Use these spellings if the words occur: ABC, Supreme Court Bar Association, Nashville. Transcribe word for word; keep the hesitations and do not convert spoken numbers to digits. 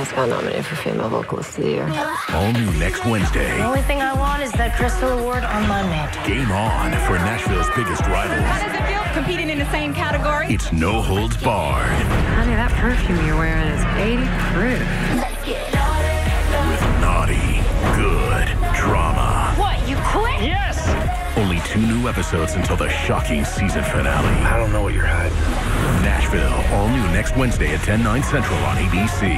Almost got nominated for Female Vocalist of the Year. All new next Wednesday. The only thing I want is that Crystal Award on Monday. Game on for Nashville's biggest rivals. How does it feel competing in the same category? It's no holds barred. Honey, that perfume you're wearing is eighty proof. Let's get on it. With naughty, good drama. What, you quit? Yes! Only two new episodes until the shocking season finale. I don't know what you're hiding. Nashville, all new next Wednesday at ten, nine central on A B C.